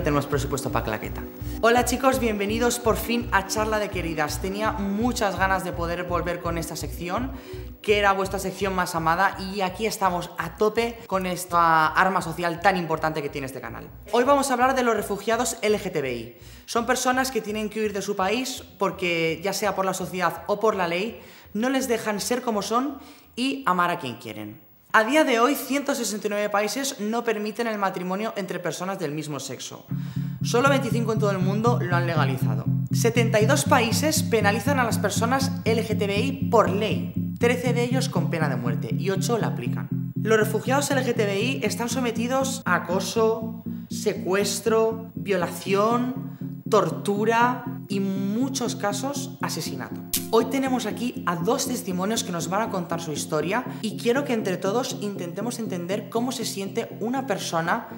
no tenemos presupuesto para claqueta. Hola chicos, bienvenidos por fin a Charla de Queridas. Tenía muchas ganas de poder volver con esta sección, que era vuestra sección más amada, y aquí estamos a tope con esta arma social tan importante que tiene este canal. Hoy vamos a hablar de los refugiados LGTBI. Son personas que tienen que huir de su país porque, ya sea por la sociedad o por la ley, no les dejan ser como son y amar a quien quieren. A día de hoy, 169 países no permiten el matrimonio entre personas del mismo sexo. Solo 25 en todo el mundo lo han legalizado. 72 países penalizan a las personas LGTBI por ley, 13 de ellos con pena de muerte y 8 la aplican. Los refugiados LGTBI están sometidos a acoso, secuestro, violación, tortura y, en muchos casos, asesinato. Hoy tenemos aquí a dos testimonios que nos van a contar su historia y quiero que entre todos intentemos entender cómo se siente una persona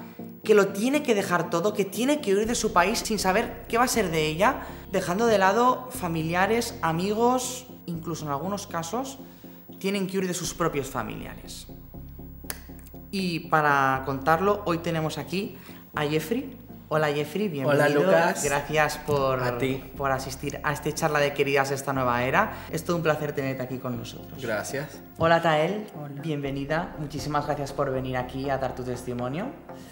que lo tiene que dejar todo, que tiene que huir de su país sin saber qué va a ser de ella, dejando de lado familiares, amigos, incluso en algunos casos tienen que huir de sus propios familiares. Y para contarlo, hoy tenemos aquí a Jeffrey. Hola Jeffrey, bienvenido. Hola Lucas. Gracias por asistir a este Charla de Queridas de esta nueva era. Es todo un placer tenerte aquí con nosotros. Gracias. Hola Thael, hola. Bienvenida. Muchísimas gracias por venir aquí a dar tu testimonio.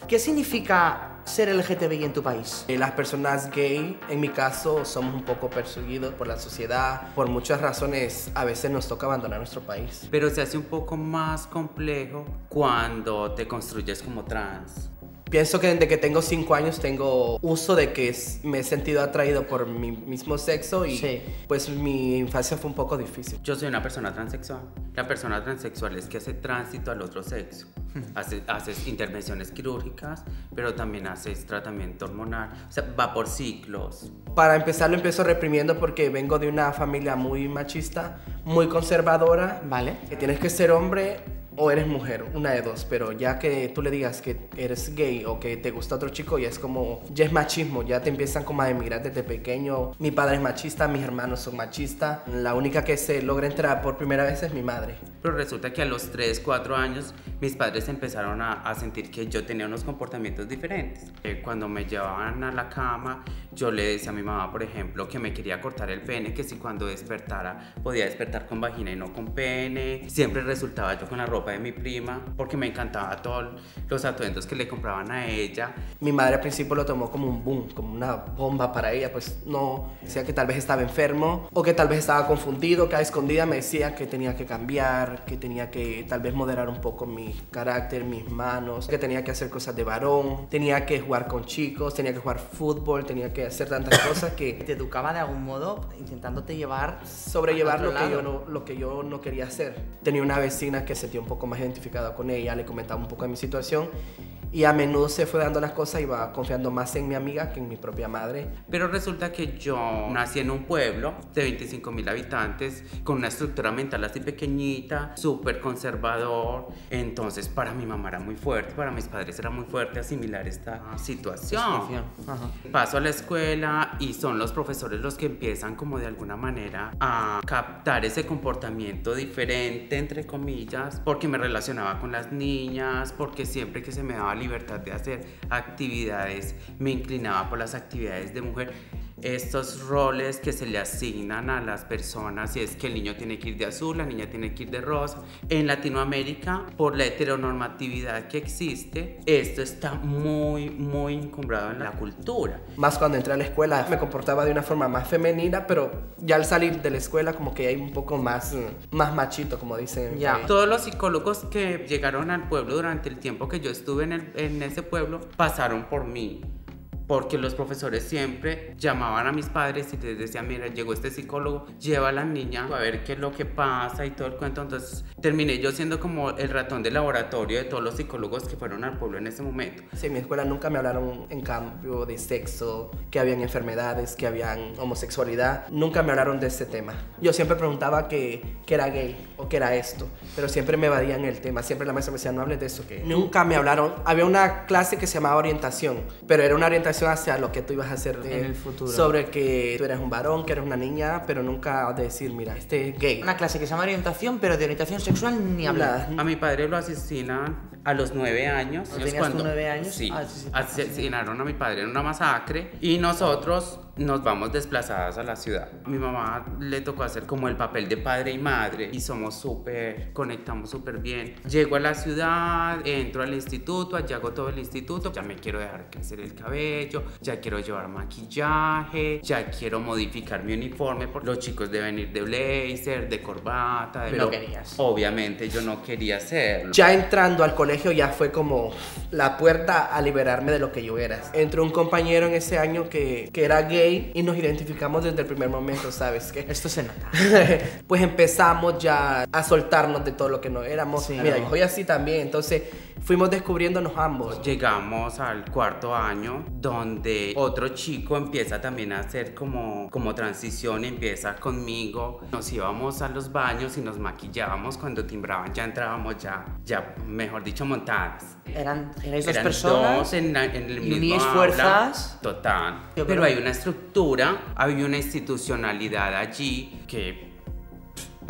¿Qué significa ser LGTBI en tu país? Las personas gay, en mi caso, somos un poco perseguidos por la sociedad. Por muchas razones, a veces nos toca abandonar nuestro país. Pero se hace un poco más complejo cuando te construyes como trans. Pienso que desde que tengo 5 años tengo uso de que me he sentido atraído por mi mismo sexo y sí, pues mi infancia fue un poco difícil. Yo soy una persona transexual. La persona transexual es que hace tránsito al otro sexo. Haces intervenciones quirúrgicas, pero también haces tratamiento hormonal. O sea, va por ciclos. Para empezar lo empiezo reprimiendo porque vengo de una familia muy machista, muy conservadora. Vale. Que tienes que ser hombre o eres mujer, una de dos, pero ya que tú le digas que eres gay o que te gusta otro chico, ya es como, ya es machismo, ya te empiezan como a emigrar desde pequeño. Mi padre es machista, mis hermanos son machistas, la única que se logra entrar por primera vez es mi madre. Pero resulta que a los 3, 4 años, mis padres empezaron a sentir que yo tenía unos comportamientos diferentes. Cuando me llevaban a la cama, yo le decía a mi mamá, por ejemplo, que me quería cortar el pene, que si cuando despertara, podía despertar con vagina y no con pene. Siempre resultaba yo con la ropa de mi prima, porque me encantaba todos los atuendos que le compraban a ella. Mi madre al principio lo tomó como un boom, como una bomba para ella, pues no, decía que tal vez estaba enfermo o que tal vez estaba confundido, que a escondida me decía que tenía que cambiar, que tenía que tal vez moderar un poco mi carácter, mis manos, que tenía que hacer cosas de varón, tenía que jugar con chicos, tenía que jugar fútbol, tenía que hacer tantas cosas que... Te educaba de algún modo intentándote llevar... Sobrellevar lo que yo no quería hacer. Tenía una vecina que sentía un poco más identificada con ella, le comentaba un poco de mi situación y a menudo se fue dando las cosas y iba confiando más en mi amiga que en mi propia madre. Pero resulta que yo nací en un pueblo de 25.000 habitantes con una estructura mental así pequeñita, súper conservador. Entonces para mi mamá era muy fuerte, para mis padres era muy fuerte asimilar esta situación. Ajá. Paso a la escuela y son los profesores los que empiezan como de alguna manera a captar ese comportamiento diferente, entre comillas, porque me relacionaba con las niñas, porque siempre que se me daba libertad de hacer actividades, me inclinaba por las actividades de mujer. Estos roles que se le asignan a las personas, y es que el niño tiene que ir de azul, la niña tiene que ir de rosa. En Latinoamérica, por la heteronormatividad que existe, esto está muy, muy encumbrado en la cultura. Más cuando entré a la escuela me comportaba de una forma más femenina, pero ya al salir de la escuela como que hay un poco más machito, como dicen. Ya. Todos los psicólogos que llegaron al pueblo durante el tiempo que yo estuve en ese pueblo pasaron por mí, porque los profesores siempre llamaban a mis padres y les decían, mira, llegó este psicólogo, lleva a la niña a ver qué es lo que pasa y todo el cuento. Entonces terminé yo siendo como el ratón de laboratorio de todos los psicólogos que fueron al pueblo en ese momento. Sí, en mi escuela nunca me hablaron en cambio de sexo, que habían enfermedades, que habían homosexualidad, nunca me hablaron de ese tema. Yo siempre preguntaba que era gay o que era esto, pero siempre me evadían el tema, siempre la maestra me decía, no hables de eso. ¿Qué? Nunca me hablaron. Había una clase que se llamaba orientación, pero era una orientación hacia lo que tú ibas a hacer en el futuro, sobre que tú eres un varón, que eres una niña, pero nunca decir, mira, este es gay. Una clase que se llama orientación, pero de orientación sexual ni hablar. A mi padre lo asesinan a los 9 años. ¿No tenías cuando, tú 9 años? Sí, ah, sí, sí, asesinaron a mi padre en una masacre y nosotros nos vamos desplazadas a la ciudad. A mi mamá le tocó hacer como el papel de padre y madre y somos súper, conectamos súper bien. Llego a la ciudad, entro al instituto, allá hago todo el instituto, ya me quiero dejar crecer el cabello, ya quiero llevar maquillaje, ya quiero modificar mi uniforme, porque los chicos deben ir de blazer, de corbata, de... Pero no querías. Obviamente yo no quería hacerlo. Ya entrando al colegio ya fue como la puerta a liberarme de lo que yo era. Entró un compañero en ese año que era gay y nos identificamos desde el primer momento, ¿sabes qué? Esto se nota. Pues empezamos ya a soltarnos de todo lo que no éramos. Sí, mira, yo soy así también, entonces fuimos descubriéndonos ambos. Llegamos al 4.º año donde otro chico empieza también a hacer como transición, empieza conmigo. Nos íbamos a los baños y nos maquillábamos, cuando timbraban ya entrábamos ya mejor dicho montadas. Eran dos personas, dos en el mismo unías fuerzas. Total. Pero hay una estructura, hay una institucionalidad allí que...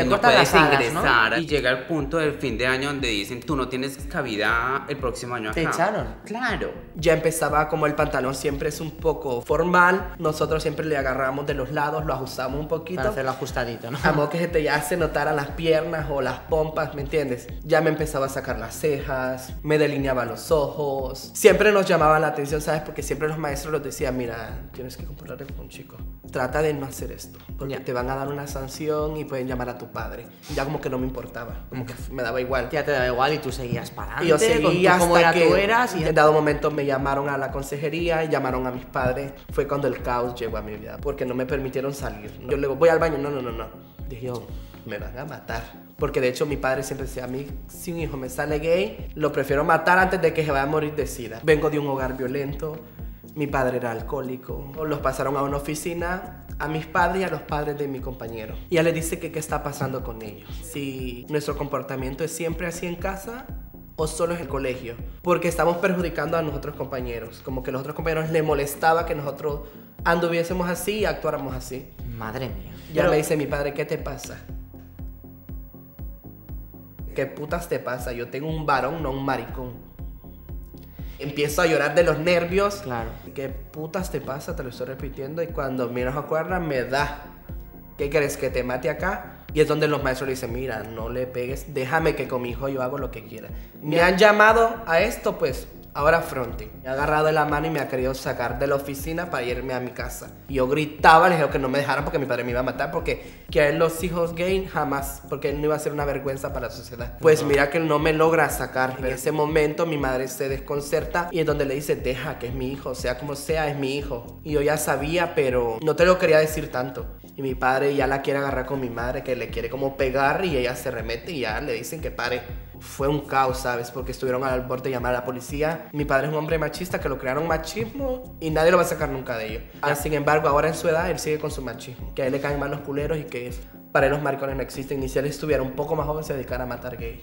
no puedes ingresar, ¿no? Y llega el punto del fin de año donde dicen tú no tienes cabida el próximo año acá. Te echaron. Claro. Ya empezaba como el pantalón siempre es un poco formal, nosotros siempre le agarramos de los lados, lo ajustamos un poquito. Para hacerlo ajustadito, ¿no? A modo que se te hace notar a las piernas o las pompas, ¿me entiendes? Ya me empezaba a sacar las cejas, me delineaba los ojos. Siempre nos llamaba la atención, ¿sabes? Porque siempre los maestros nos decían, mira, tienes que comportarte como un chico. Trata de no hacer esto, porque te van a dar una sanción y pueden llamar a tu padre. Ya como que no me importaba, como que me daba igual. Ya te daba igual y tú seguías parando. Y yo seguía hasta que en dado momento me llamaron a la consejería, llamaron a mis padres. Fue cuando el caos llegó a mi vida, porque no me permitieron salir. Yo le digo, voy al baño. No. Dije yo, me van a matar. Porque de hecho mi padre siempre decía, a mí si un hijo me sale gay, lo prefiero matar antes de que se vaya a morir de sida. Vengo de un hogar violento. Mi padre era alcohólico. Los pasaron a una oficina, a mis padres y a los padres de mi compañero. Y ella le dice que qué está pasando con ellos. Si nuestro comportamiento es siempre así en casa o solo en el colegio. Porque estamos perjudicando a nuestros compañeros. Como que a los otros compañeros les molestaba que nosotros anduviésemos así y actuáramos así. Madre mía. Ya me dice mi padre, ¿qué te pasa? ¿Qué putas te pasa? Yo tengo un varón, no un maricón. Empiezo a llorar de los nervios. Claro. ¿Qué putas te pasa? Te lo estoy repitiendo. Y cuando menos acuerdas, me da. ¿Qué crees? ¿Que te mate acá? Y es donde los maestros le dicen, mira, no le pegues. Déjame que con mi hijo yo hago lo que quiera. Me han llamado a esto, pues ahora fronte. Me ha agarrado de la mano y me ha querido sacar de la oficina para irme a mi casa. Y yo gritaba, les digo que no me dejaran porque mi padre me iba a matar. Porque que a él los hijos gay jamás, porque él no iba a ser una vergüenza para la sociedad. Pues mira que él no me logra sacar. En ese momento mi madre se desconcerta y es donde le dice, deja que es mi hijo, sea como sea, es mi hijo. Y yo ya sabía, pero no te lo quería decir tanto. Y mi padre ya la quiere agarrar con mi madre, que le quiere como pegar y ella se remete y ya le dicen que pare. Fue un caos, ¿sabes? Porque estuvieron al borde de llamar a la policía. Mi padre es un hombre machista que lo crearon machismo y nadie lo va a sacar nunca de ello. Sin embargo, ahora en su edad, él sigue con su machismo. Que a él le caen mal los culeros y que para él los maricones no existen. Y si él estuviera un poco más joven, se dedicara a matar gays.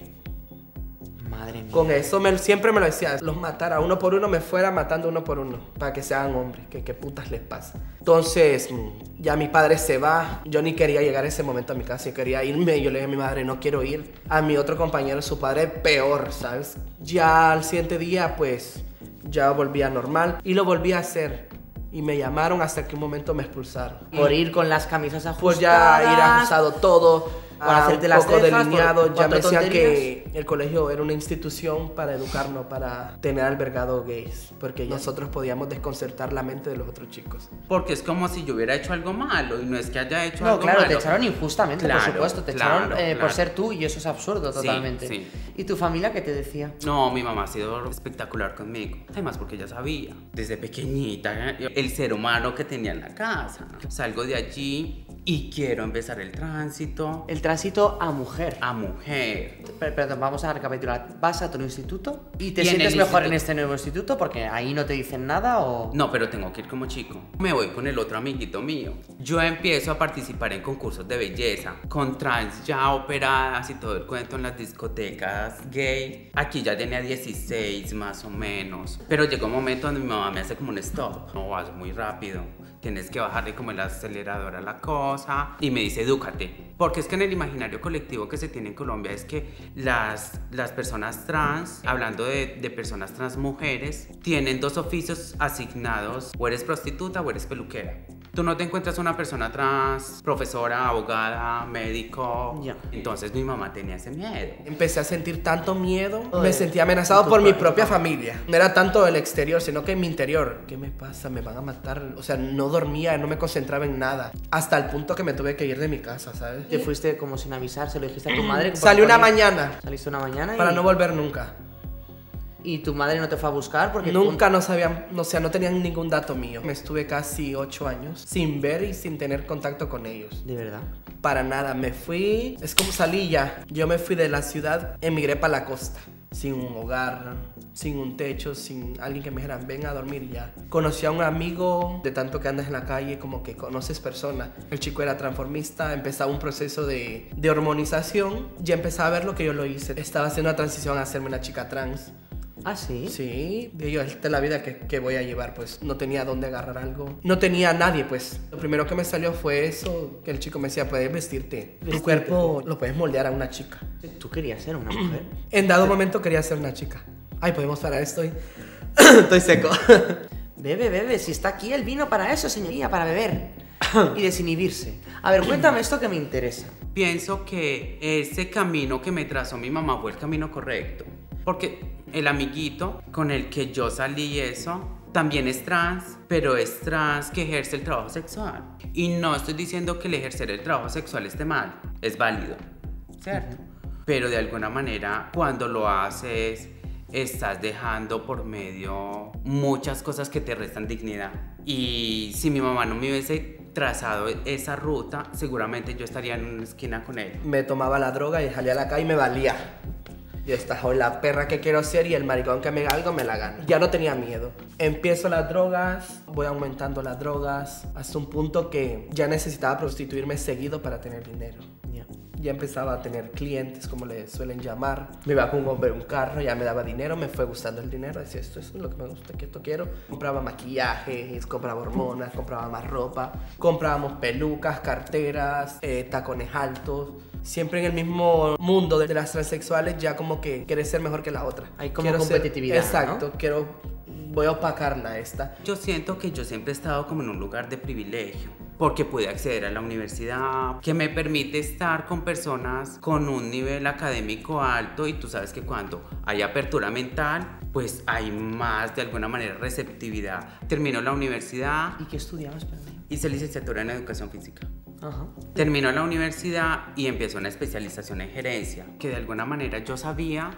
Madre mía. Con eso siempre me lo decía, los matara uno por uno, me fuera matando uno por uno, para que se hagan hombres, que qué putas les pasa. Entonces, ya mi padre se va, yo ni quería llegar a ese momento a mi casa, yo quería irme, yo le dije a mi madre, no quiero ir. A mi otro compañero, su padre, peor, ¿sabes? Ya al siguiente día, pues, ya volvía normal y lo volví a hacer. Y me llamaron hasta que un momento me expulsaron. Por ir con las camisas ajustadas. Pues ya ir ajustado todo. Un poco delineado, ya me decían que el colegio era una institución para educarnos, para tener albergado gays, porque nosotros podíamos desconcertar la mente de los otros chicos. Porque es como si yo hubiera hecho algo malo, y no es que haya hecho algo malo. No, claro, te echaron injustamente, claro, por supuesto, te echaron por ser tú, y eso es absurdo totalmente. Sí, sí. ¿Y tu familia qué te decía? No, mi mamá ha sido espectacular conmigo, además porque ella sabía, desde pequeñita, el ser humano que tenía en la casa. Salgo de allí y quiero empezar el tránsito. Tránsito a mujer. A mujer. Perdón, vamos a recapitular. Vas a tu instituto y te sientes mejor en este nuevo instituto porque ahí no te dicen nada o... No, pero tengo que ir como chico. Me voy con el otro amiguito mío. Yo empiezo a participar en concursos de belleza con trans ya operadas y todo el cuento en las discotecas gay. Aquí ya tenía 16 más o menos. Pero llegó un momento donde mi mamá me hace como un stop. No, vas muy rápido. Tienes que bajarle como el acelerador a la cosa. cosa y me dice edúcate. Porque es que en el imaginario colectivo que se tiene en Colombia es que las personas trans, hablando de personas trans mujeres, tienen dos oficios asignados, o eres prostituta o eres peluquera. Tú no te encuentras una persona trans, profesora, abogada, médico. Yeah. Entonces mi mamá tenía ese miedo. Empecé a sentir tanto miedo, me sentí amenazado por mi propia familia. No era tanto el exterior, sino que en mi interior. ¿Qué me pasa? ¿Me van a matar? O sea, no dormía, no me concentraba en nada. Hasta el punto que me tuve que ir de mi casa, ¿sabes? Te fuiste como sin avisar, se lo dijiste a tu madre. Salí una mañana. Saliste una mañana y... para no volver nunca. ¿Y tu madre no te fue a buscar? Porque nunca no sabían, o sea, no tenían ningún dato mío. Me estuve casi 8 años sin ver y sin tener contacto con ellos. ¿De verdad? Para nada, me fui, es como salí ya. Yo me fui de la ciudad, emigré para la costa. Sin un hogar, sin un techo, sin alguien que me dijera, ven a dormir ya. Conocí a un amigo, de tanto que andas en la calle, como que conoces personas. El chico era transformista, empezaba un proceso de hormonización. Ya empezaba a ver lo que yo lo hice. Estaba haciendo una transición a hacerme una chica trans. ¿Ah, sí? Sí, digo, esta es la vida que voy a llevar, pues no tenía dónde agarrar algo. No tenía a nadie, pues. Lo primero que me salió fue eso, que el chico me decía, puedes vestirte. Tu cuerpo lo puedes moldear a una chica. ¿Tú querías ser una mujer? En dado momento quería ser una chica. Ay, podemos parar, estoy seco. Bebe, bebe, si está aquí el vino para eso, señoría, para beber. Y desinhibirse. A ver, cuéntame esto que me interesa. Pienso que ese camino que me trazó mi mamá fue el camino correcto. Porque... el amiguito con el que yo salí eso, también es trans, pero es trans que ejerce el trabajo sexual. Y no estoy diciendo que el ejercer el trabajo sexual esté mal, es válido, ¿cierto? Pero de alguna manera, cuando lo haces, estás dejando por medio muchas cosas que te restan dignidad. Y si mi mamá no me hubiese trazado esa ruta, seguramente yo estaría en una esquina con él. Me tomaba la droga y salía a la calle y me valía. Yo estaba la perra que quiero ser y el maricón que me haga algo me la gana. Ya no tenía miedo. Empiezo las drogas, voy aumentando las drogas, hasta un punto que ya necesitaba prostituirme seguido para tener dinero. Yeah. Ya empezaba a tener clientes, como le suelen llamar. Me iba con un hombre un carro, ya me daba dinero, me fue gustando el dinero. Decía, esto es lo que me gusta, que esto quiero. Compraba maquillajes, compraba hormonas, compraba más ropa. Comprábamos pelucas, carteras, tacones altos. Siempre en el mismo mundo de las transexuales, ya como que quieres ser mejor que la otra. Hay como competitividad, ¿no? Exacto, voy a opacarla esta. Yo siento que yo siempre he estado como en un lugar de privilegio, porque pude acceder a la universidad, que me permite estar con personas con un nivel académico alto, y tú sabes que cuando hay apertura mental, pues hay más, de alguna manera, receptividad. Terminó la universidad. ¿Y qué estudiabas, perdón? Hice licenciatura en Educación Física. Ajá. Terminó la universidad y empezó una especialización en gerencia, que de alguna manera yo sabía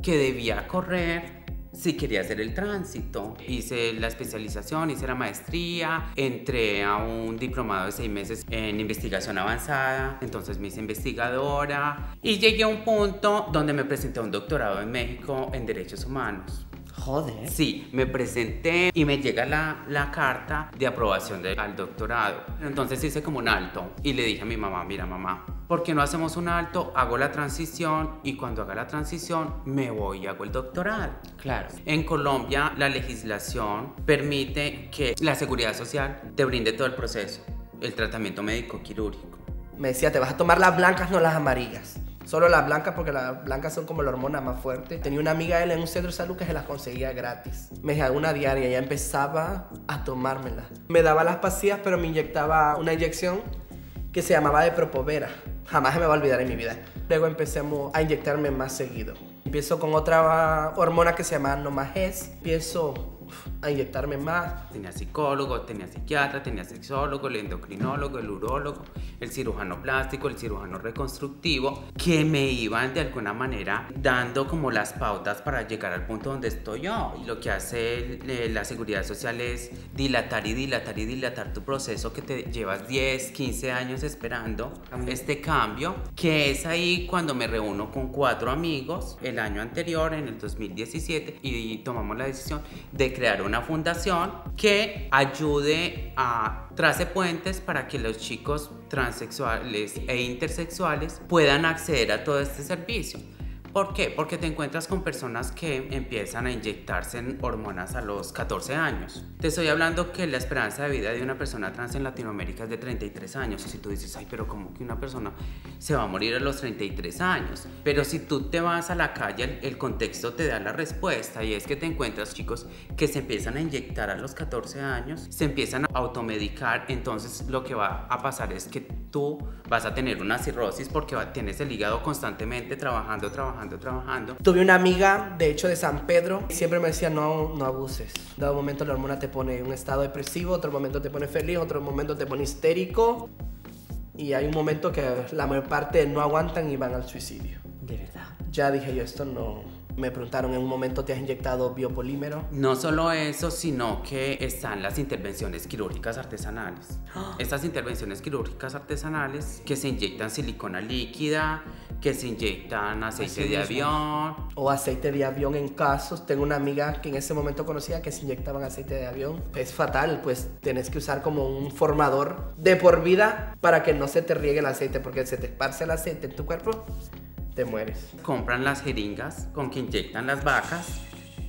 que debía correr si quería hacer el tránsito. Hice la especialización, hice la maestría, entré a un diplomado de 6 meses en investigación avanzada, entonces me hice investigadora y llegué a un punto donde me presenté a un doctorado en México en Derechos Humanos. Joder. Sí, me presenté y me llega la carta de aprobación al doctorado. Entonces hice como un alto y le dije a mi mamá, mira mamá, ¿por qué no hacemos un alto? Hago la transición y cuando haga la transición me voy y hago el doctorado. Claro. En Colombia la legislación permite que la seguridad social te brinde todo el proceso, el tratamiento médico quirúrgico. Me decía, te vas a tomar las blancas, no las amarillas. Solo las blancas, porque las blancas son como la hormona más fuerte. Tenía una amiga de él en un centro de salud que se las conseguía gratis. Me dejaba una diaria, ya empezaba a tomármela. Me daba las pastillas, pero me inyectaba una inyección que se llamaba de propovera. Jamás se me va a olvidar en mi vida. Luego empecé a inyectarme más seguido. Empiezo con otra hormona que se llamaba nomagés. Empiezo a inyectarme más. Tenía psicólogo, tenía psiquiatra, tenía sexólogo, el endocrinólogo, el urólogo, el cirujano plástico, el cirujano reconstructivo, que me iban de alguna manera dando como las pautas para llegar al punto donde estoy yo. Y lo que hace la seguridad social es dilatar y dilatar y dilatar tu proceso, que te llevas 10, 15 años esperando este cambio, que es ahí cuando me reúno con 4 amigos el año anterior, en el 2017, y tomamos la decisión de crear una fundación que ayude a trace puentes para que los chicos transexuales e intersexuales puedan acceder a todo este servicio. ¿Por qué? Porque te encuentras con personas que empiezan a inyectarse en hormonas a los 14 años. Te estoy hablando que la esperanza de vida de una persona trans en Latinoamérica es de 33 años. Y si tú dices, ay, pero ¿cómo que una persona se va a morir a los 33 años? Pero si tú te vas a la calle, el contexto te da la respuesta, y es que te encuentras chicos que se empiezan a inyectar a los 14 años, se empiezan a automedicar. Entonces lo que va a pasar es que tú vas a tener una cirrosis porque tienes el hígado constantemente trabajando. Tuve una amiga, de hecho de San Pedro, siempre me decía no abuses. De un momento la hormona te pone en un estado depresivo, otro momento te pone feliz, otro momento te pone histérico, y hay un momento que la mayor parte no aguantan y van al suicidio. De verdad. Ya dije yo, esto no... Me preguntaron, ¿en un momento te has inyectado biopolímero? No solo eso, sino que están las intervenciones quirúrgicas artesanales. Estas intervenciones quirúrgicas artesanales que se inyectan silicona líquida, que se inyectan aceite de avión. O aceite de avión en casos. Tengo una amiga que en ese momento conocía que se inyectaban aceite de avión. Es fatal, pues tienes que usar como un formador de por vida para que no se te riegue el aceite, porque se te esparce el aceite en tu cuerpo, te mueres. Compran las jeringas con que inyectan las vacas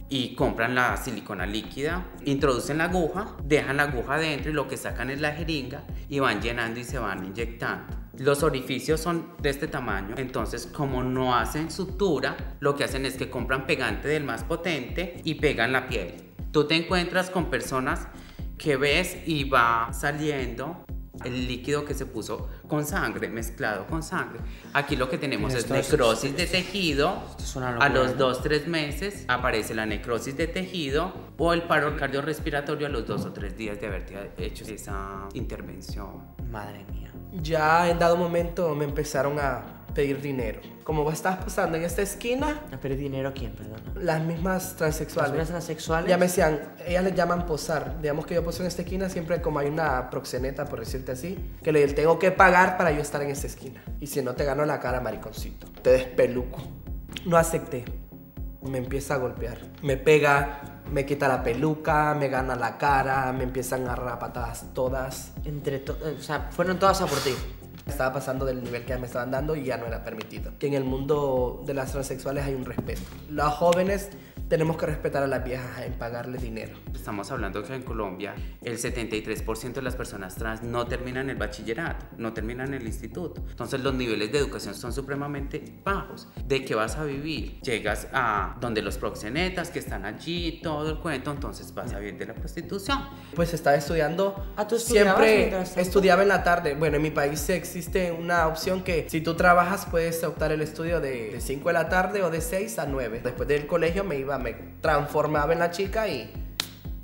y compran la silicona líquida, introducen la aguja, dejan la aguja dentro y lo que sacan es la jeringa y van llenando y se van inyectando. Los orificios son de este tamaño, entonces como no hacen sutura, lo que hacen es que compran pegante del más potente y pegan la piel. Tú te encuentras con personas que ves y va saliendo el líquido que se puso con sangre, mezclado con sangre. Aquí lo que tenemos es necrosis de tejido. A los 2-3 meses aparece la necrosis de tejido o el paro cardiorrespiratorio a los 2 o 3 días de haber hecho esa intervención. Madre mía. Ya en dado momento me empezaron a pedir dinero. Como vos estás pasando en esta esquina... ¿A pedir dinero a quién, perdón? Las mismas transexuales. ¿Las mismas transexuales? Ya me decían, ellas les llaman posar. Digamos que yo poso en esta esquina siempre, como hay una proxeneta, por decirte así, que le tengo que pagar para yo estar en esta esquina. Y si no te gano la cara, mariconcito, te despeluco. No acepté. Me empieza a golpear. Me pega, me quita la peluca, me gana la cara, me empiezan a rapatadas todas. O sea, fueron todas a por ti. Estaba pasando del nivel que me estaban dando y ya no era permitido. Que en el mundo de las transexuales hay un respeto. Los jóvenes tenemos que respetar a las viejas en pagarles dinero. Estamos hablando que en Colombia el 73% de las personas trans no terminan el bachillerato, no terminan el instituto. Entonces los niveles de educación son supremamente bajos. ¿De qué vas a vivir? Llegas a donde los proxenetas que están allí, todo el cuento, entonces vas a vivir de la prostitución. Pues estaba estudiando, siempre estudiaba en la tarde. Bueno, en mi país existe una opción que si tú trabajas puedes optar el estudio de 5 de la tarde o de 6 a 9. Después del colegio me iba, me transformaba en la chica y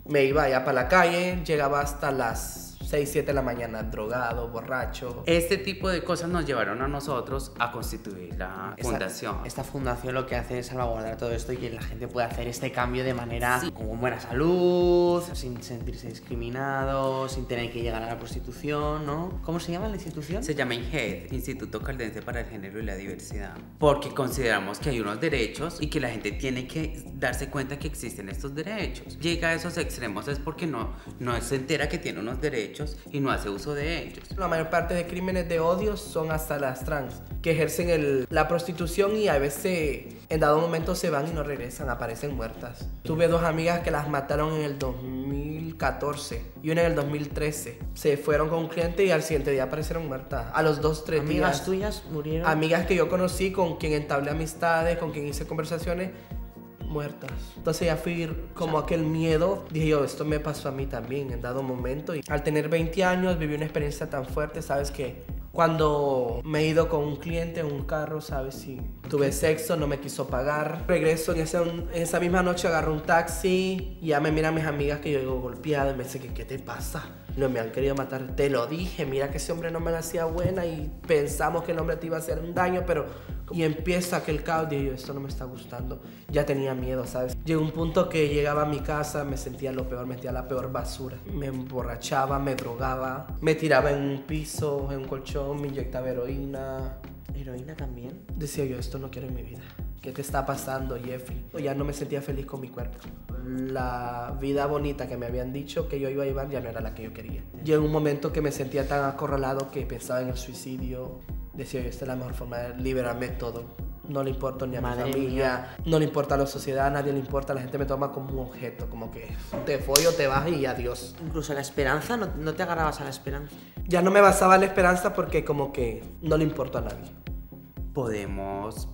me iba allá para la calle, llegaba hasta las 6, 7 de la mañana, drogado, borracho. Este tipo de cosas nos llevaron a nosotros a constituir la fundación. Esta fundación lo que hace es salvaguardar todo esto y que la gente pueda hacer este cambio de manera con buena salud, sin sentirse discriminado, sin tener que llegar a la prostitución, ¿no? ¿Cómo se llama la institución? Se llama INGED, Instituto Caldense para el Género y la Diversidad. Porque consideramos que hay unos derechos y que la gente tiene que darse cuenta que existen estos derechos. Llega a esos extremos es porque no se entera que tiene unos derechos y no hace uso de ellos. La mayor parte de crímenes de odio son hasta las trans, que ejercen la prostitución y a veces en dado momento se van y no regresan, aparecen muertas. Tuve dos amigas que las mataron en el 2014 y una en el 2013. Se fueron con un cliente y al siguiente día aparecieron muertas. A los 2-3 días. ¿Amigas tuyas murieron? Amigas que yo conocí, con quien entablé amistades, con quien hice conversaciones, muertas. Entonces ya fui como aquel miedo, dije yo, esto me pasó a mí también en dado momento, y al tener 20 años viví una experiencia tan fuerte, ¿sabes qué? Cuando me he ido con un cliente en un carro, ¿sabes? Sí, tuve sexo, no me quiso pagar, regreso en esa misma noche, agarro un taxi y ya me miran mis amigas que yo llego golpeada y me dicen, ¿qué te pasa? No me han querido matar, te lo dije, mira que ese hombre no me la hacía buena y pensamos que el hombre te iba a hacer un daño, pero... Y empieza aquel caos y yo, esto no me está gustando, ya tenía miedo, ¿sabes? Llegó un punto que llegaba a mi casa, me sentía lo peor, me sentía la peor basura. Me emborrachaba, me drogaba, me tiraba en un piso, en un colchón, me inyectaba heroína. ¿Heroína también? Decía yo, esto no quiero en mi vida. ¿Qué te está pasando, Jeffrey? Ya no me sentía feliz con mi cuerpo. La vida bonita que me habían dicho que yo iba a llevar ya no era la que yo quería. Llegó un momento que me sentía tan acorralado que pensaba en el suicidio. Decía, esta es la mejor forma de liberarme todo. no le importo ni a mi familia, no le importa a la sociedad, a nadie le importa, la gente me toma como un objeto, como que te follo, te vas y adiós. Incluso la esperanza, ¿no te agarrabas a la esperanza? Ya no me basaba en la esperanza porque como que no le importa a nadie. Podemos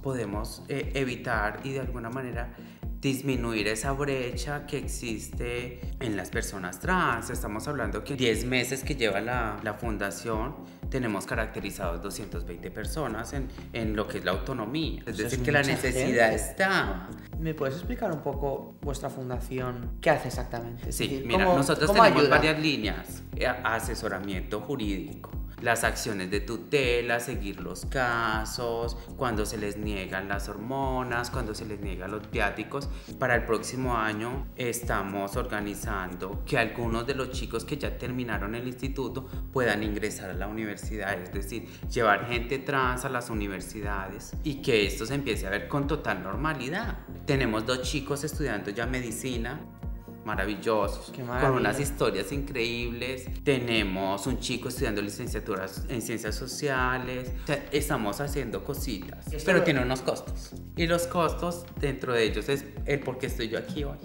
evitar y de alguna manera disminuir esa brecha que existe en las personas trans. Estamos hablando que 10 meses que lleva la fundación tenemos caracterizados 220 personas en lo que es la autonomía. Es decir, que la necesidad está. ¿Me puedes explicar un poco vuestra fundación? ¿Qué hace exactamente? Sí, mira, nosotros tenemos varias líneas. Asesoramiento jurídico, las acciones de tutela, seguir los casos, cuando se les niegan las hormonas, cuando se les niegan los viáticos. Para el próximo año estamos organizando que algunos de los chicos que ya terminaron el instituto puedan ingresar a la universidad, es decir, llevar gente trans a las universidades y que esto se empiece a ver con total normalidad. Tenemos 2 chicos estudiando ya medicina, maravillosos, con unas historias increíbles. Tenemos un chico estudiando licenciaturas en ciencias sociales. O sea, estamos haciendo cositas, pero tiene unos costos. Y los costos, dentro de ellos, es el por qué estoy yo aquí hoy.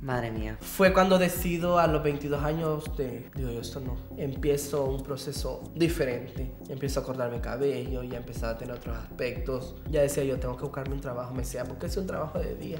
Madre mía. Fue cuando decido a los 22 años digo yo, esto no. Empiezo un proceso diferente. Empiezo a cortarme cabello, ya empezaba a tener otros aspectos. Ya decía yo, tengo que buscarme un trabajo. Me decía, ¿por qué es un trabajo de día?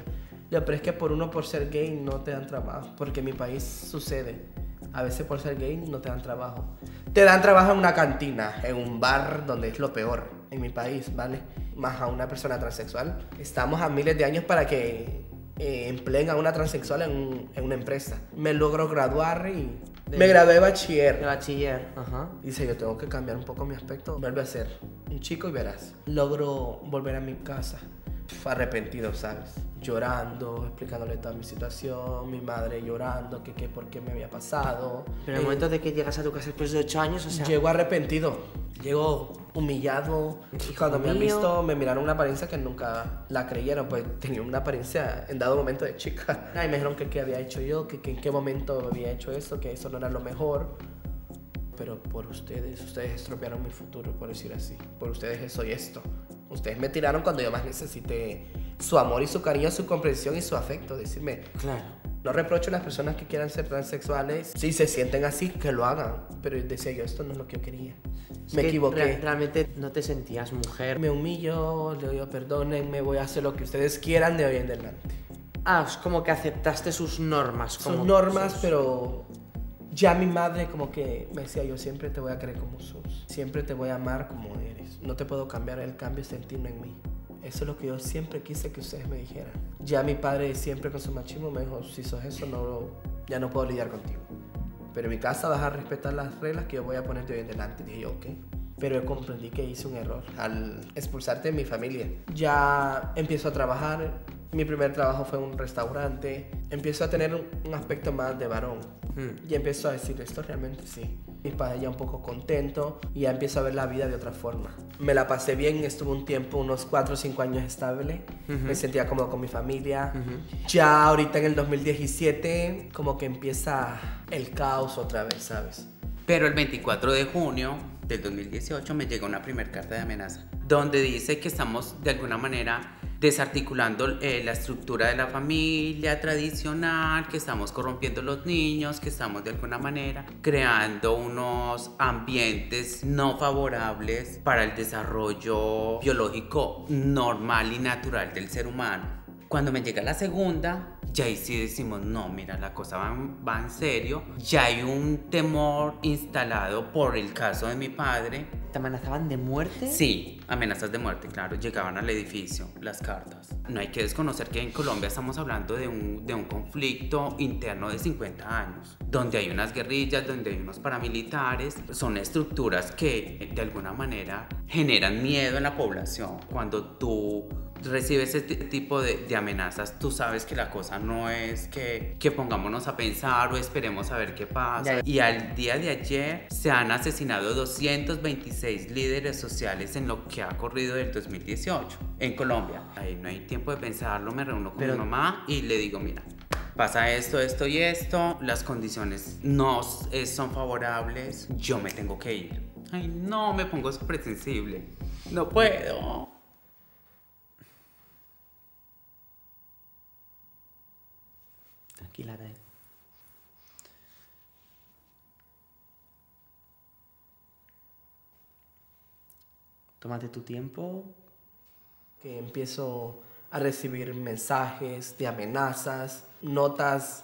Ya, pero es que por ser gay no te dan trabajo. Porque en mi país sucede. A veces por ser gay no te dan trabajo. Te dan trabajo en una cantina, en un bar, donde es lo peor en mi país, ¿vale? Más a una persona transexual. Estamos a miles de años para que empleen a una transexual en una empresa. Me logro graduar y... Me gradué de bachiller. De bachiller, ajá. Dice, yo tengo que cambiar un poco mi aspecto. Vuelve a ser un chico y verás. Logro volver a mi casa. Arrepentido, ¿sabes? Llorando, explicándole toda mi situación, mi madre llorando, que por qué me había pasado. Pero en el momento de que llegas a tu casa después de 8 años, o sea... Llego arrepentido, llego humillado. Y cuando me han visto, me miraron una apariencia que nunca la creyeron, pues tenía una apariencia en dado momento de chica. Y me dijeron que qué había hecho yo, que en qué momento había hecho eso, que eso no era lo mejor. Pero por ustedes estropearon mi futuro, por decir así. Por ustedes soy esto. Ustedes me tiraron cuando yo más necesité su amor y su cariño, su comprensión y su afecto. Decirme, claro, no reprocho a las personas que quieran ser transexuales. Si se sienten así, que lo hagan. Pero decía yo, esto no es lo que yo quería. Me equivoqué. Realmente no te sentías mujer. Me humillo, le digo, perdónenme, voy a hacer lo que ustedes quieran de hoy en adelante. Ah, es como que aceptaste sus normas. Como sus normas, pero... Ya mi madre como que me decía, yo siempre te voy a querer como sos, siempre te voy a amar como eres, no te puedo cambiar, el cambio es sentido en mí. Eso es lo que yo siempre quise que ustedes me dijeran. Ya mi padre siempre con su machismo me dijo, si sos eso, ya no puedo lidiar contigo. Pero en mi casa vas a respetar las reglas que yo voy a ponerte hoy en delante. Dije yo, ok. Pero yo comprendí que hice un error al expulsarte de mi familia. Ya empiezo a trabajar, mi primer trabajo fue en un restaurante, empiezo a tener un aspecto más de varón. Y empiezo a decir, esto realmente sí. Mis padres ya un poco contentos y ya empiezo a ver la vida de otra forma. Me la pasé bien, estuve un tiempo, unos 4 o 5 años estable. Me sentía cómodo con mi familia. Ya ahorita en el 2017 como que empieza el caos otra vez, ¿sabes? Pero el 24 de junio del 2018 me llega una primera carta de amenaza donde dice que estamos de alguna manera... desarticulando la estructura de la familia tradicional, que estamos corrompiendo a los niños, que estamos de alguna manera creando unos ambientes no favorables para el desarrollo biológico normal y natural del ser humano. Cuando me llega la segunda, ya ahí sí decimos, no, mira, la cosa va en serio. Ya hay un temor instalado por el caso de mi padre. ¿Te amenazaban de muerte? Sí, amenazas de muerte, claro. Llegaban al edificio, las cartas. No hay que desconocer que en Colombia estamos hablando de un conflicto interno de 50 años, donde hay unas guerrillas, donde hay unos paramilitares. Son estructuras que, de alguna manera, generan miedo en la población. Cuando tú recibes este tipo de amenazas, tú sabes que la cosa no es que pongámonos a pensar o esperemos a ver qué pasa. Y al día de ayer se han asesinado 226 líderes sociales en lo que ha corrido del 2018 en Colombia. Ahí no hay tiempo de pensarlo, me reúno con mi mamá y le digo, mira, pasa esto, esto y esto, las condiciones no son favorables, yo me tengo que ir. Ay, no, me pongo súper sensible, no puedo. tranquila, Thael. Tómate tu tiempo. Que empiezo a recibir mensajes de amenazas, notas,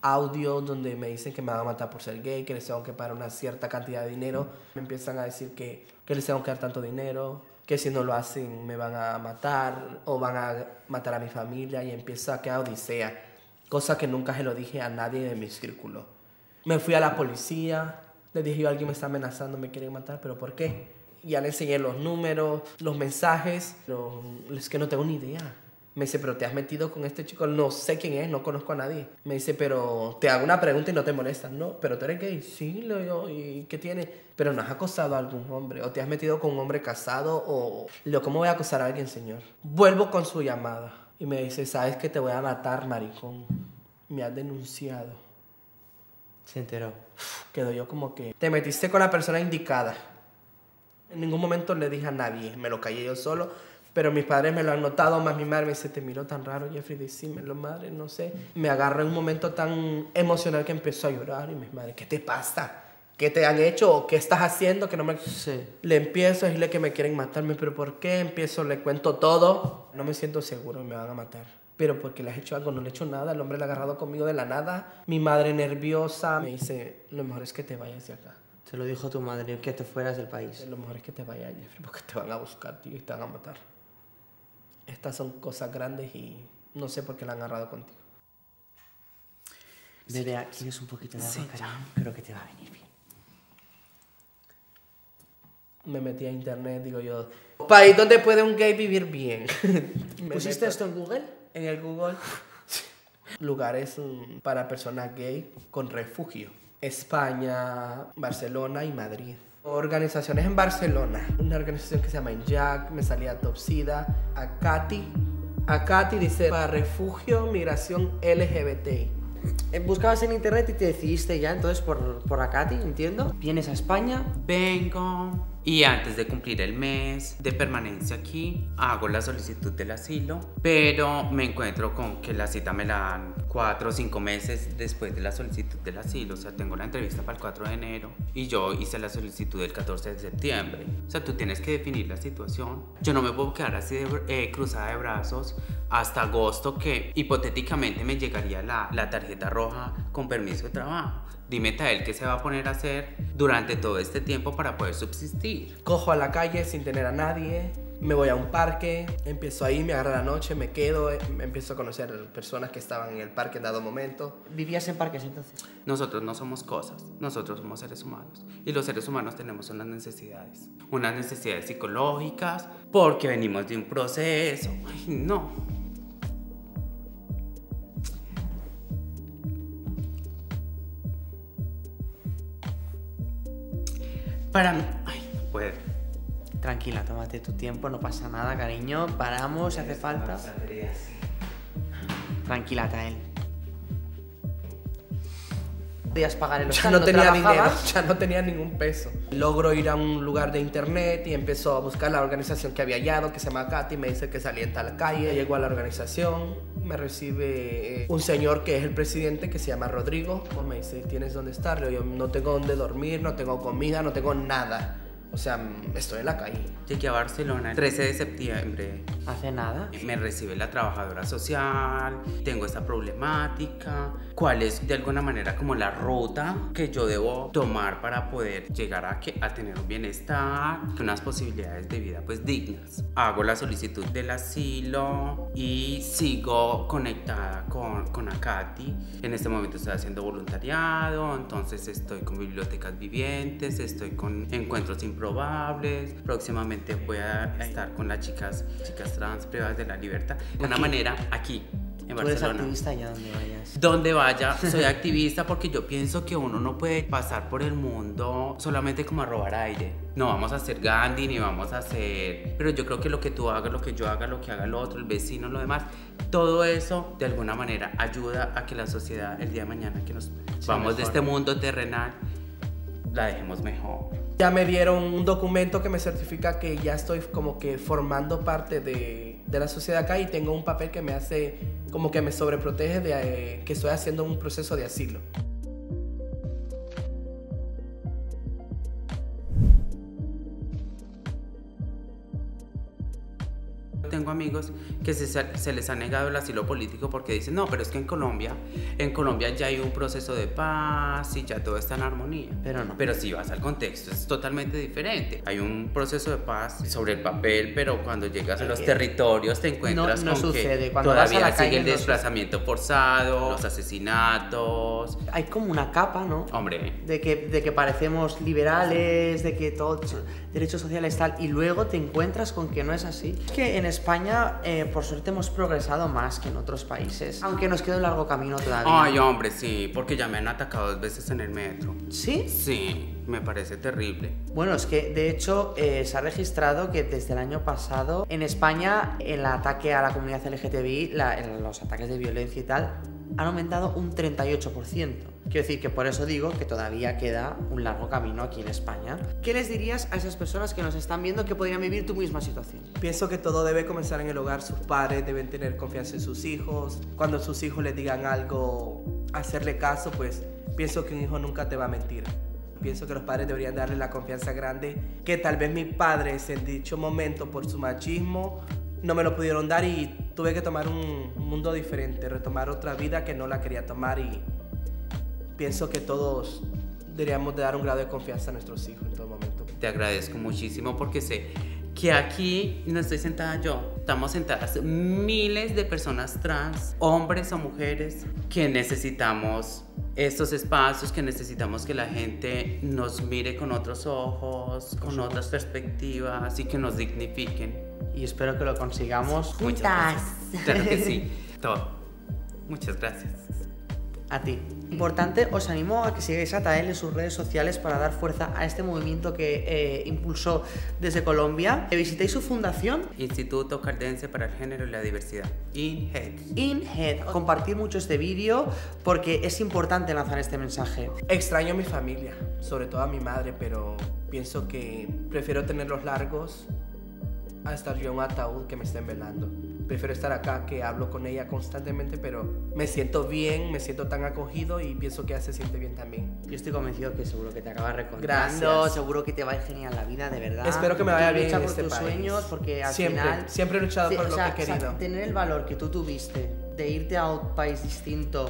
audio donde me dicen que me van a matar por ser gay, que les tengo que pagar una cierta cantidad de dinero. Me empiezan a decir que les tengo que dar tanto dinero, que si no lo hacen me van a matar o van a matar a mi familia, y empieza a quedar odisea, cosa que nunca se lo dije a nadie de mi círculo. Me fui a la policía, les dije, alguien me está amenazando, me quiere matar, pero ¿por qué? Ya le enseñé los números, los mensajes, pero es que no tengo ni idea. Me dice, pero ¿te has metido con este chico? No sé quién es, no conozco a nadie. Me dice, pero te hago una pregunta y no te molestas. No, pero ¿tú eres gay? Sí, le digo, ¿y qué tiene? Pero ¿no has acosado a algún hombre? ¿O te has metido con un hombre casado? O lo ¿cómo voy a acosar a alguien, señor? Vuelvo con su llamada y me dice, ¿sabes que te voy a matar, maricón? Me has denunciado. Se enteró. Quedo yo como que, te metiste con la persona indicada. En ningún momento le dije a nadie, me lo callé yo solo, pero mis padres me lo han notado, más mi madre me dice, te miro tan raro, Jeffrey, decímelo, madre, no sé. Me agarré en un momento tan emocional que empezó a llorar y mi madre, ¿qué te pasa? ¿Qué te han hecho? ¿O qué estás haciendo? Que no me... Sí. Le empiezo a decirle que me quieren matarme, pero ¿por qué? Empiezo, le cuento todo. No me siento seguro, me van a matar. Pero porque le has hecho algo, no le he hecho nada, el hombre le ha agarrado conmigo de la nada. Mi madre nerviosa me dice, lo mejor es que te vayas de acá. Se lo dijo tu madre, que te fueras del país. Lo mejor es que te vayas, Jeffrey, porque te van a buscar, tío, y te van a matar. Estas son cosas grandes y no sé por qué la han agarrado contigo. Desde aquí tienes un poquito de agua, caramba. Creo que te va a venir bien. Me metí a internet, digo yo, país donde puede un gay vivir bien. ¿Pusiste esto en Google? En el Google. Lugares para personas gay con refugio. España, Barcelona y Madrid. Organizaciones en Barcelona. Una organización que se llama INJAC, me salía Topsida, ACCATHI. ACCATHI dice para refugio, migración LGBTI. Buscabas en internet y te decidiste ya entonces por ACCATHI, entiendo. Vienes a España, vengo y antes de cumplir el mes de permanencia aquí, hago la solicitud del asilo, pero me encuentro con que la cita me la dan 4 o 5 meses después de la solicitud del asilo. O sea, tengo la entrevista para el 4 de enero y yo hice la solicitud el 14 de septiembre. O sea, tú tienes que definir la situación. Yo no me puedo quedar así de, cruzada de brazos hasta agosto, que hipotéticamente me llegaría la tarjeta roja con permiso de trabajo. Dime, Thael, ¿qué se va a poner a hacer durante todo este tiempo para poder subsistir? Cojo a la calle sin tener a nadie, me voy a un parque, empiezo ahí, me agarra la noche, me quedo, empiezo a conocer personas que estaban en el parque en dado momento. ¿Vivías en parques entonces? Nosotros no somos cosas, nosotros somos seres humanos. Y los seres humanos tenemos unas necesidades psicológicas, porque venimos de un proceso. Ay, no. Para mí... Ay, no puedo. Tranquila, tómate tu tiempo, no pasa nada, cariño. Paramos, hace falta. Tranquila, Thael. Podías pagar el hospital, no tenía dinero, ya no tenía ningún peso. Logro ir a un lugar de internet y empezó a buscar la organización que había hallado, que se llama Kathy, me dice que salía en tal calle. Llego a la organización, me recibe un señor que es el presidente, que se llama Rodrigo. Pues me dice, ¿tienes dónde estar? Yo no tengo dónde dormir, no tengo comida, no tengo nada. O sea, estoy en la calle. Llegué a Barcelona el 13 de septiembre. ¿Hace nada? Me recibe la trabajadora social, tengo esta problemática, cuál es de alguna manera como la ruta que yo debo tomar para poder llegar a tener un bienestar, unas posibilidades de vida pues dignas. Hago la solicitud del asilo y sigo conectada con ACCATHI. En este momento estoy haciendo voluntariado, entonces estoy con bibliotecas vivientes, estoy con encuentros improbables, próximamente voy a estar con las chicas trans privadas de la libertad, de una manera aquí en Barcelona. ¿Tú eres activista allá donde vayas? Donde vaya, soy activista, porque yo pienso que uno no puede pasar por el mundo solamente como a robar aire. No vamos a ser Gandhi, ni vamos a ser... Pero yo creo que lo que tú hagas, lo que yo haga, lo que haga el otro, el vecino, lo demás, todo eso de alguna manera ayuda a que la sociedad el día de mañana que nos vamos de este mundo terrenal la dejemos mejor. Ya me dieron un documento que me certifica que ya estoy como que formando parte de de la sociedad acá y tengo un papel que me hace, como que me sobreprotege de que estoy haciendo un proceso de asilo. Tengo amigos que se les ha negado el asilo político porque dicen, no, pero es que en Colombia ya hay un proceso de paz y ya todo está en armonía. Pero no. Pero si vas al contexto es totalmente diferente. Hay un proceso de paz sobre el papel, pero cuando llegas a los territorios te encuentras con que todavía sigue el desplazamiento forzado, los asesinatos. Hay como una capa, ¿no? Hombre. De que parecemos liberales, de que todos derechos sociales tal, y luego te encuentras con que no es así. Es que en España, por suerte, hemos progresado más que en otros países, aunque nos queda un largo camino todavía. Ay, hombre, sí, porque ya me han atacado 2 veces en el metro. ¿Sí? Sí, me parece terrible. Bueno, es que, de hecho, se ha registrado que desde el año pasado, en España, el ataque a la comunidad LGTBI, los ataques de violencia y tal, han aumentado un 38%. Quiero decir que por eso digo que todavía queda un largo camino aquí en España. ¿Qué les dirías a esas personas que nos están viendo que podrían vivir tu misma situación? Pienso que todo debe comenzar en el hogar. Sus padres deben tener confianza en sus hijos. Cuando sus hijos les digan algo, hacerle caso, pues pienso que un hijo nunca te va a mentir. Pienso que los padres deberían darle la confianza grande que tal vez mis padres en dicho momento por su machismo no me lo pudieron dar y tuve que tomar un mundo diferente, retomar otra vida que no la quería tomar, y pienso que todos deberíamos de dar un grado de confianza a nuestros hijos en todo momento. Te agradezco muchísimo porque sé que aquí no estoy sentada yo, estamos sentadas miles de personas trans, hombres o mujeres, que necesitamos estos espacios, que necesitamos que la gente nos mire con otros ojos, con otras perspectivas y que nos dignifiquen. Y espero que lo consigamos juntas. Claro que sí, todo. Muchas gracias. A ti. Importante, os animo a que sigáis a Thael en sus redes sociales para dar fuerza a este movimiento que impulsó desde Colombia. Que visitéis su fundación. Instituto Caldense para el Género y la Diversidad. INGED. INGED. Compartir mucho este vídeo porque es importante lanzar este mensaje. Extraño a mi familia, sobre todo a mi madre, pero pienso que prefiero tenerlos largos a estar yo en un ataúd que me estén velando. Prefiero estar acá, que hablo con ella constantemente, pero me siento bien, me siento tan acogido y pienso que ella se siente bien también. Yo estoy convencido que seguro que te acabas recontrando. Gracias. Seguro que te va a ir genial la vida, de verdad. Espero que me vaya bien en este país. Lucha por tus sueños, porque al final... Siempre he luchado por lo que he querido. O sea, tener el valor que tú tuviste de irte a un país distinto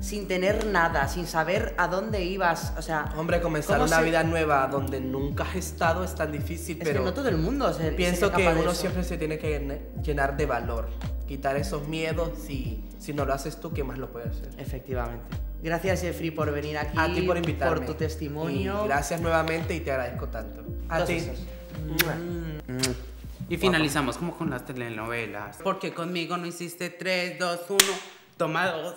sin tener nada, sin saber a dónde ibas, o sea... Hombre, comenzar una vida nueva donde nunca has estado es tan difícil, pero... Es que no todo el mundo se... Pienso que uno siempre se tiene que llenar de valor, quitar esos miedos, y si no lo haces tú, ¿qué más lo puede hacer? Efectivamente. Gracias, Jeffrey, por venir aquí. A ti por invitarme. Por tu testimonio. Y gracias nuevamente y te agradezco tanto. A ti. Y finalizamos como con las telenovelas. Porque conmigo no hiciste 3, 2, 1, toma 2...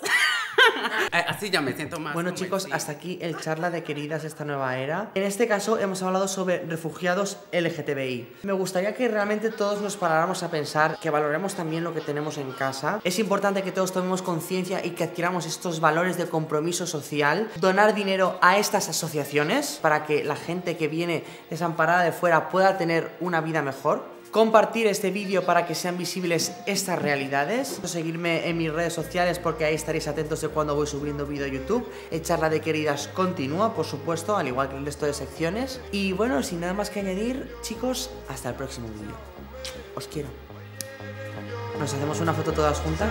Así ya me siento más. Bueno, chicos, hasta aquí el charla de queridas de esta nueva era. En este caso hemos hablado sobre refugiados LGTBI. Me gustaría que realmente todos nos paráramos a pensar, que valoremos también lo que tenemos en casa. Es importante que todos tomemos conciencia y que adquiramos estos valores de compromiso social. Donar dinero a estas asociaciones para que la gente que viene desamparada de fuera pueda tener una vida mejor. Compartir este vídeo para que sean visibles estas realidades. Seguirme en mis redes sociales porque ahí estaréis atentos de cuando voy subiendo vídeo a YouTube. El charla de queridas continúa, por supuesto, al igual que el resto de secciones. Y bueno, sin nada más que añadir, chicos, hasta el próximo vídeo. Os quiero. ¿Nos hacemos una foto todas juntas?